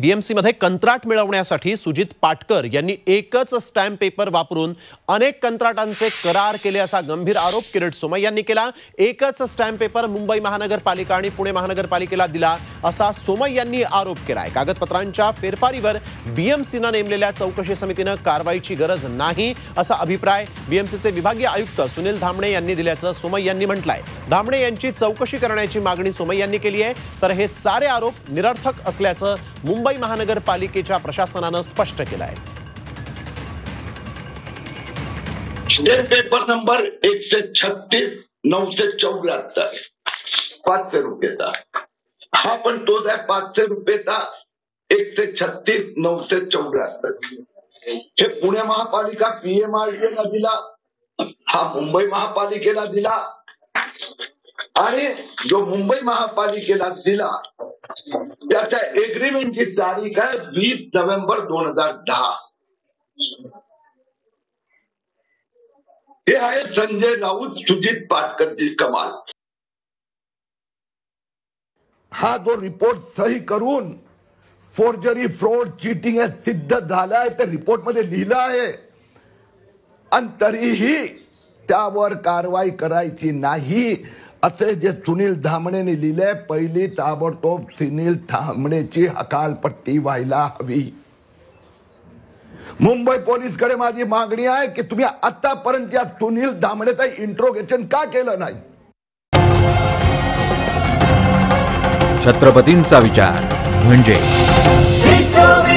BMC मध्ये कंत्राट मिळवण्यासाठी सुजित पाटकर यांनी एकच स्टॅम्प पेपर वापरून अनेक कंत्राटांचे करार केले असा गंभीर आरोप किरीट सोमय्या यांनी केला। एकच स्टॅम्प पेपर मुंबई महानगरपालिका आणि पुणे महानगरपालिकेला दिला असा सोमय्या यांनी आरोप केलाय। कागदपत्रांच्या फेरफारीवर बीएमसीने नेमलेल्या चौकशी समितीने कारवाईची गरज नाही असा अभिप्राय बीएमसीचे विभागीय आयुक्त सुनील धामणे यांनी दिल्याचं सोमय्या यांनी म्हटलंय। धामणे यांची चौकशी करण्याची मागणी सोमय्या यांनी केली आहे। तर हे सारे आरोप निरर्थक असल्याचं मुंबई महानगरपालिकेच्या प्रशासनाने स्पष्ट केलं आहे। स्टॅम्प पेपर नंबर 136 974 ₹500 था। हा पण तोच आहे, ₹500 था 136 974। हे पुणे महापालिका पीएमआरडीएला दिला, हा मुंबई महापालिकेला दिला आणि जो मुंबई महापालिकेला दिला त्याचा एग्रीमेंट की तारीख है 20 नोव्हेंबर 2010। यह है संजय राउत सुजित पाटकर की कमाल। हा जो रिपोर्ट सही करून फोर्जरी फ्रॉड चीटिंग है सिद्ध झालाय ते रिपोर्ट मध्ये लिहिलं आहे आणि तरीही त्यावर कारवाई करायची नाही असे जे सुनील धामणेने लिहिले। पहिली ताबडतोब सुनील धामणेची हकालपट्टी व्हायला हवी। मुंबई पोलीस कडे माझी मागणी आहे की तुम्ही आतापर्यंत या सुनील धामणेचा इंट्रोगेशन का केलं नाही। छत्रपतींचा विचार म्हणजे